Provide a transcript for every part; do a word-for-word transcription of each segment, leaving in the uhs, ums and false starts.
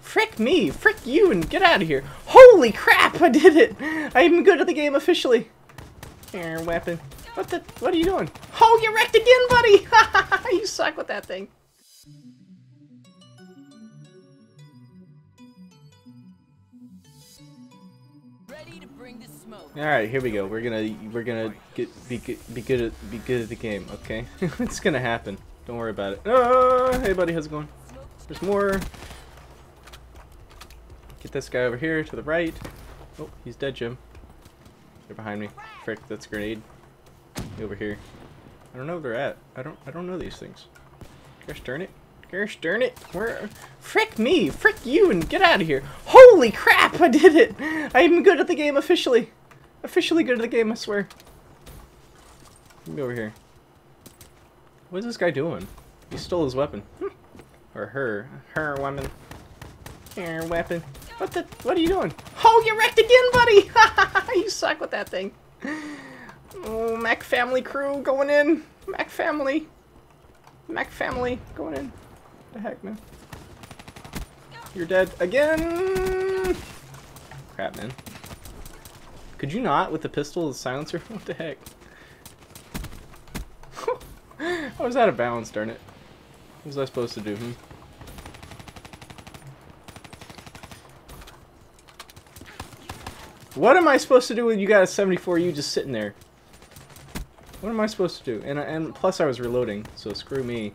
Frick me, frick you, and get out of here. Holy crap, I did it! I even go to the game officially. Air weapon. What the? What are you doing? Oh, you wrecked again, buddy! You suck with that thing. Ready to bring the smoke. All right, here we go. We're gonna we're gonna get be good be good at be good at the game. Okay, it's gonna happen. Don't worry about it. Oh, hey buddy, how's it going? There's more. Get this guy over here to the right. Oh, he's dead, Jim. They're behind me. Frick, that's a grenade. Over here. I don't know where they're at. I don't I don't know these things. Gosh darn it. Gosh darn it. Where? Frick me, frick you, and get out of here. Holy crap, I did it! I am good at the game officially. Officially good at the game, I swear. Let me go over here. What is this guy doing? He stole his weapon. Hm. Or her. Her woman. Her weapon. What the? What are you doing? Oh, you wrecked again, buddy! You suck with that thing. Oh, Mac family crew going in. Mac family. Mac family going in. What the heck, man? You're dead again. Crap, man. Could you not with the pistol, the silencer? What the heck? I was out of bounds, darn it. What was I supposed to do? Hmm? What am I supposed to do when you got a seventy-four U just sitting there? What am I supposed to do? And and plus I was reloading, so screw me,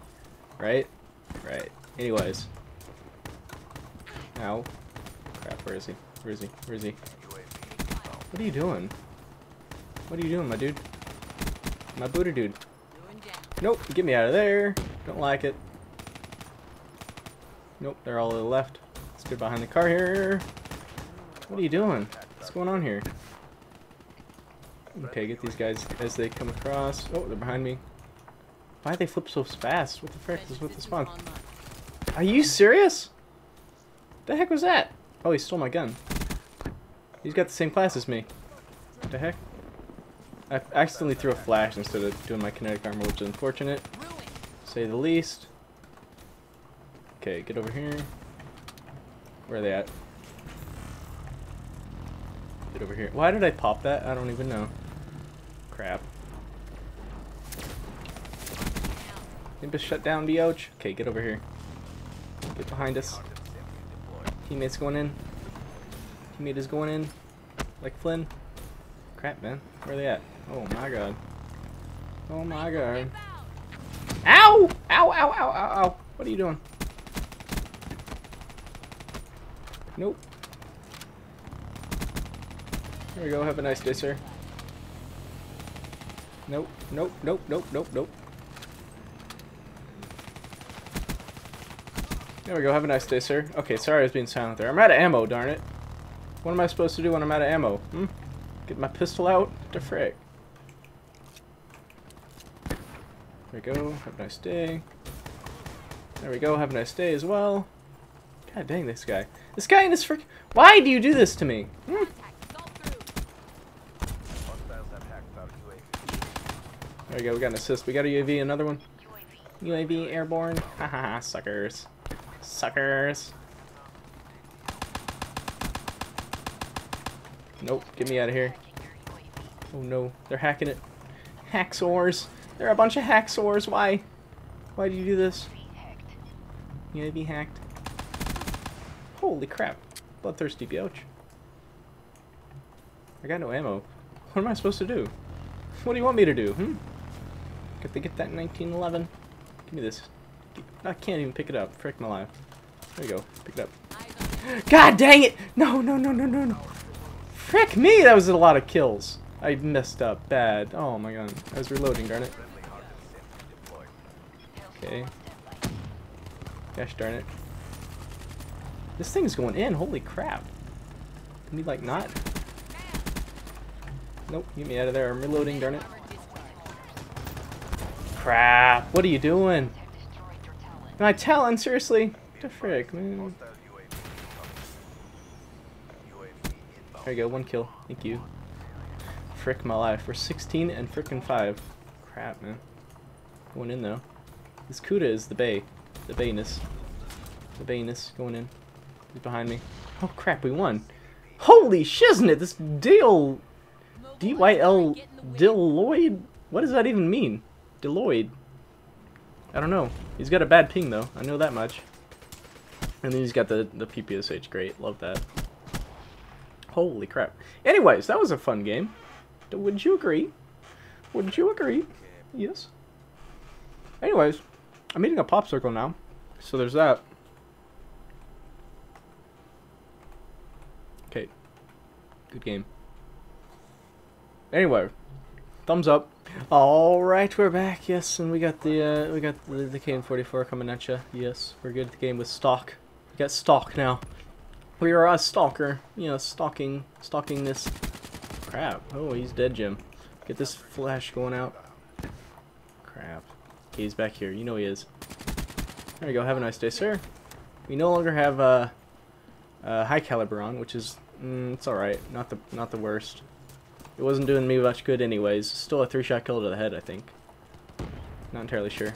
right? Right. Anyways. Ow. Crap. Where is he? Where is he? Where is he? What are you doing? What are you doing, my dude? My Buddha dude. Nope. Get me out of there. Don't like it. Nope. They're all to the left. Let's get behind the car here. What are you doing? What's going on here? Okay, get these guys as they come across. Oh, they're behind me. Why do they flip so fast? What the frick is with the spawn? Are you serious? The heck was that? Oh, he stole my gun. He's got the same class as me. What the heck? I accidentally threw a flash instead of doing my kinetic armor, which is unfortunate. To say the least. Okay, get over here. Where are they at? Over here. Why did I pop that? I don't even know. Crap. Need to shut down, biatch. Okay, get over here. Get behind us. Teammates going in. Teammate is going in. Like Flynn. Crap, man. Where are they at? Oh my god. Oh my god. Ow! Ow! Ow! Ow! Ow! Ow! What are you doing? Nope. There we go, have a nice day, sir. Nope, nope, nope, nope, nope, nope. There we go, have a nice day, sir. Okay, sorry I was being silent there. I'm out of ammo, darn it. What am I supposed to do when I'm out of ammo? Hmm? Get my pistol out? What the frick? There we go, have a nice day. There we go, have a nice day as well. God dang, this guy. This guy and his frick. Why do you do this to me? Hmm? There we go, we got an assist. We got a U A V, another one. U A V airborne. Haha, suckers. Suckers. Nope, get me out of here. Oh no, they're hacking it. Hacksaws. They're a bunch of hacksaws. Why? Why do you do this? U A V hacked. Holy crap. Bloodthirsty biatch. I got no ammo. What am I supposed to do? What do you want me to do? Hmm? If they get that nineteen eleven, give me this. I can't even pick it up. Frick my life. There you go. Pick it up. God dang it! No, no, no, no, no, no. Frick me! That was a lot of kills. I messed up bad. Oh my god. I was reloading, darn it. Okay. Gosh darn it. This thing's going in. Holy crap. Can we, like, not? Nope, get me out of there. I'm reloading, darn it. Crap, what are you doing? My Talon, seriously? What the frick, man. There you go, one kill. Thank you. Frick my life. We're sixteen and frickin' five. Crap, man. Going in, though. This Kuda is the bay. The bayness. The Bayonis going in. He's behind me. Oh crap, we won. Holy shiznit, this deal... D Y L... Deloid? What does that even mean? Deloid. I don't know. He's got a bad ping though, I know that much. And then he's got the, the P P S H, great, love that. Holy crap. Anyways, that was a fun game. Would you agree? Would you agree? Yes. Anyways, I'm eating a popsicle now, so there's that. Okay, good game. Anyway, thumbs up. All right, we're back. Yes, and we got the uh, we got the, the K N forty-four coming at you. Yes, we're good at the game with stock. We got stock now. We are a stalker. You know, stalking, stalking this. Crap. Oh, he's dead, Jim. Get this flash going out. Crap. He's back here. You know he is. There you go. Have a nice day, sir. We no longer have uh, uh, High Caliber on, which is... Mm, it's alright. Not the not the worst. It wasn't doing me much good anyways. Still a three-shot kill to the head, I think. Not entirely sure.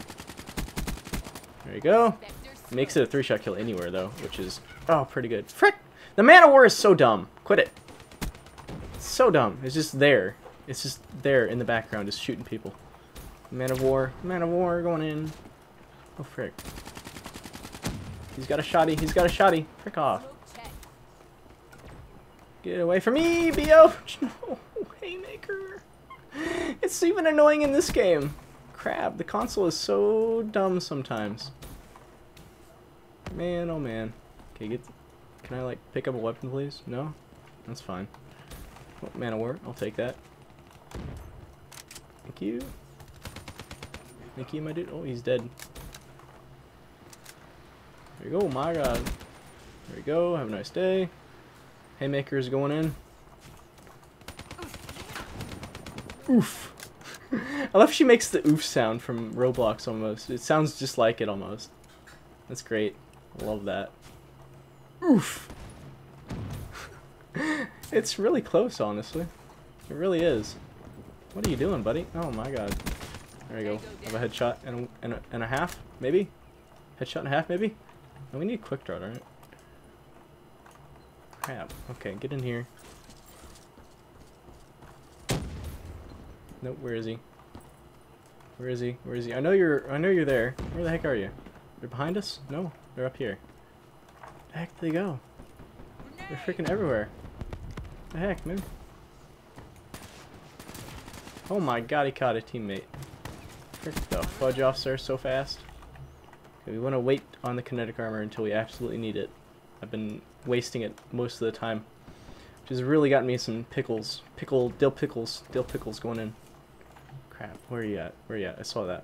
There you go. Makes it a three-shot kill anywhere, though, which is... Oh, pretty good. Frick! The Man-O-War is so dumb. Quit it. So dumb. It's just there. It's just there in the background, just shooting people. Man-O-War. Man-O-War going in. Oh, frick. He's got a shotty. He's got a shotty. Frick off. Get away from me, B O Oh, Haymaker. It's even annoying in this game. Crap, the console is so dumb sometimes. Man, oh man. Okay, get... Can I, like, pick up a weapon, please? No? That's fine. Oh, Man-O-War, I'll take that. Thank you. Thank you, my dude. Oh, he's dead. There you go, my god. There you go, have a nice day. Haymaker is going in. Oof. I love she makes the oof sound from Roblox almost. It sounds just like it almost. That's great. I love that. Oof. It's really close, honestly. It really is. What are you doing, buddy? Oh my god. There you go. Have a headshot and a, and, a, and a half, maybe? Headshot and a half, maybe? And we need quick draw, alright? Crap. Okay, get in here. Nope, where is he? Where is he? Where is he? I know you're I know you're there. Where the heck are you? They're behind us? No, they're up here. The heck did they go? They're freaking everywhere. The heck, man? Oh my god, he caught a teammate. Frick the fudge off, sir, so fast. Okay, we want to wait on the kinetic armor until we absolutely need it. I've been wasting it most of the time, which has really gotten me some pickles. Pickle, dill pickles, dill pickles going in. Crap, where are you at? Where are you at? I saw that.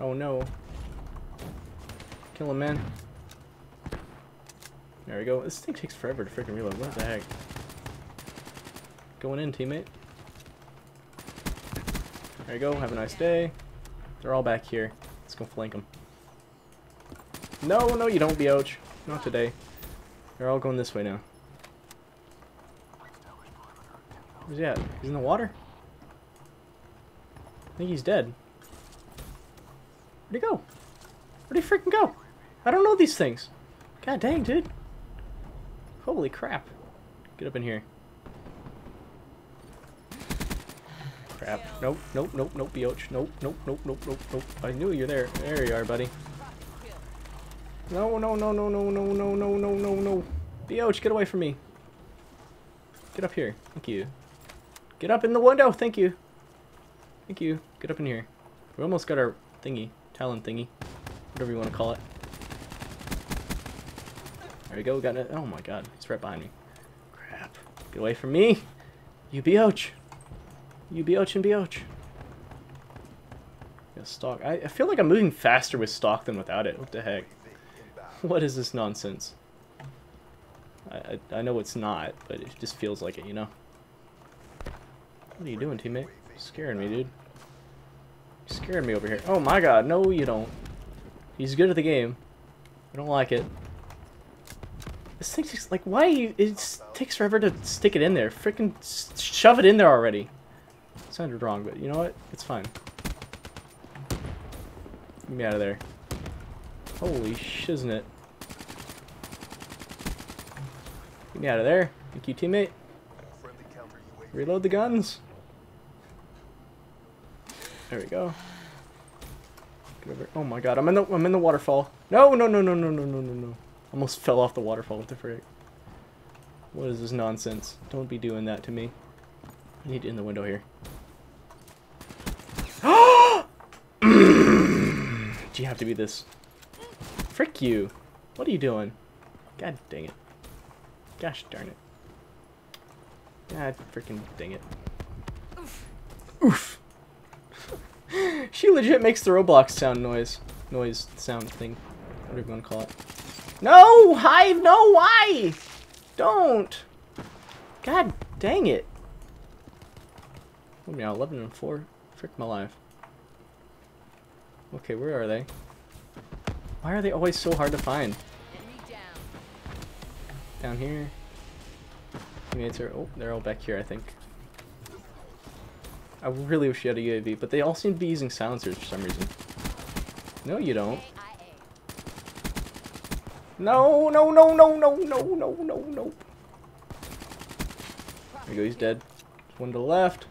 Oh no. Kill him, man. There we go. This thing takes forever to freaking reload. What the heck? Going in, teammate. There you go. Have a nice day. They're all back here. Let's go flank them. No, no, you don't, Beoch. Not today. They're all going this way now. Where's he at? He's in the water? I think he's dead. Where'd he go? Where'd he freaking go? I don't know these things. God dang, dude. Holy crap. Get up in here. Crap. Nope, nope, nope, nope, Beoch. Nope, nope, nope, nope, nope, nope. I knew you were there. There you are, buddy. No, no, no, no, no, no, no, no, no, no, no. Beoch, get away from me. Get up here. Thank you. Get up in the window. Thank you. Thank you. Get up in here. We almost got our thingy. Talon thingy. Whatever you want to call it. There we go. We got it. Oh my god. He's right behind me. Crap. Get away from me. You Beoch. You Beoch and Beoch. Yeah, stock. I, I feel like I'm moving faster with stock than without it. What the heck? What is this nonsense? I, I, I know it's not, but it just feels like it, you know? What are you doing, teammate? You're scaring me, dude. You're scaring me over here. Oh my god, no you don't. He's good at the game. I don't like it. This thing takes, like, why you, it takes forever to stick it in there. Freaking shove it in there already. It sounded wrong, but you know what? It's fine. Get me out of there. Holy shiznit. Get me out of there. Thank you, teammate. Reload the guns. There we go. Get over. Oh my god, I'm in the I'm in the waterfall. No, no, no, no, no, no, no, no, no. Almost fell off the waterfall. What the frick? What is this nonsense? Don't be doing that to me. I need in the window here. Do you have to be this? Frick you! What are you doing? God dang it! Gosh darn it! God freaking dang it! Oof! Oof. She legit makes the Roblox sound noise, noise sound thing, whatever you want to call it. No, Hive, no, why? Don't! God dang it! Oh now eleven and four. Frick my life. Okay, where are they? Why are they always so hard to find? Down here. Teammates are. Oh, they're all back here, I think. I really wish you had a U A V, but they all seem to be using silencers for some reason. No, you don't. No, no, no, no, no, no, no, no, no. There you go, he's dead. There's one to the left.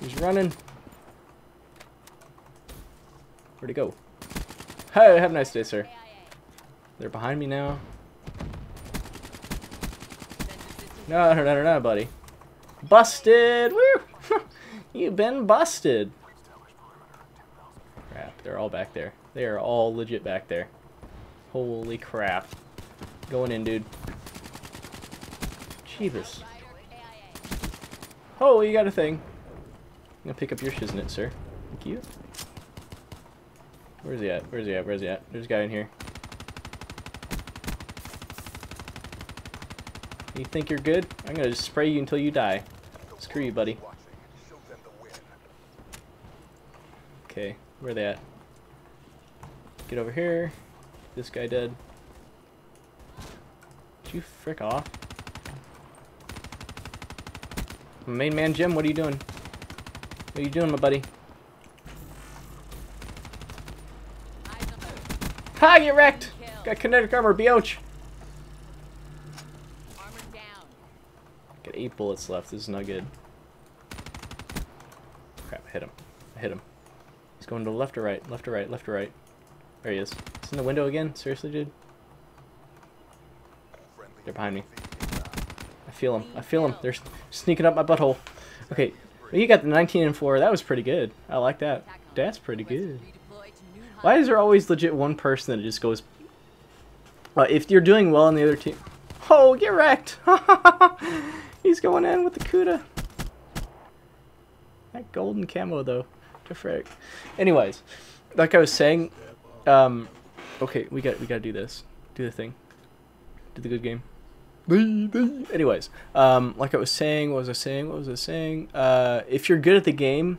He's running. Where'd he go? Hey, have a nice day, sir. They're behind me now. No, no, no, no, buddy. Busted! Woo! You've been busted. Crap, they're all back there. They are all legit back there. Holy crap. Going in, dude. Jeebus. Oh, you got a thing. I'm gonna pick up your shiznit, sir. Thank you. Where's he at? Where's he at? Where's he at? There's a guy in here. You think you're good? I'm gonna just spray you until you die. Screw you, buddy. Okay, where are they at? Get over here. This guy dead. Did you frick off? Main man Jim, what are you doing? What are you doing, my buddy? Ha! Get wrecked! Got kinetic armor, B O C H! Got eight bullets left, this is not good. Crap, I hit him. I hit him. He's going to left or right, left or right, left or right. There he is. He's in the window again? Seriously, dude? They're behind me. I feel him. I feel him. They're sneaking up my butthole. Okay, well, you got the nineteen and four. That was pretty good. I like that. That's pretty good. Why is there always legit one person that just goes... Uh, if you're doing well on the other team... Oh, get wrecked! He's going in with the Kuda. That golden camo, though. To frick. Anyways, like I was saying... Um, okay, we got we got to do this. Do the thing. Do the good game. Anyways, um, like I was saying... What was I saying? What was I saying? Uh, if you're good at the game...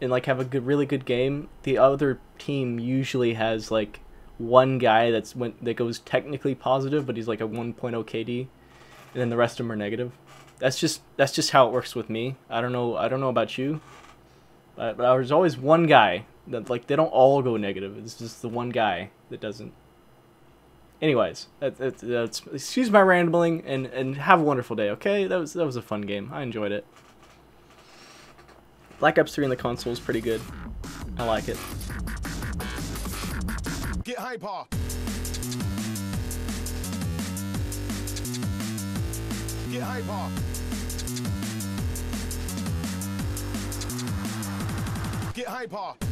and like have a good, really good game, the other team usually has like one guy that's went that goes technically positive, but he's like a one point oh K D, and then the rest of them are negative. That's just that's just how it works with me. I don't know. I don't know about you, but, but there's always one guy that like they don't all go negative. It's just the one guy that doesn't. Anyways, that, that, that's excuse my rambling, and and have a wonderful day. Okay, that was that was a fun game. I enjoyed it. Black Ops three in the console is pretty good. I like it. Get hyper. Get hyper. Get hyper.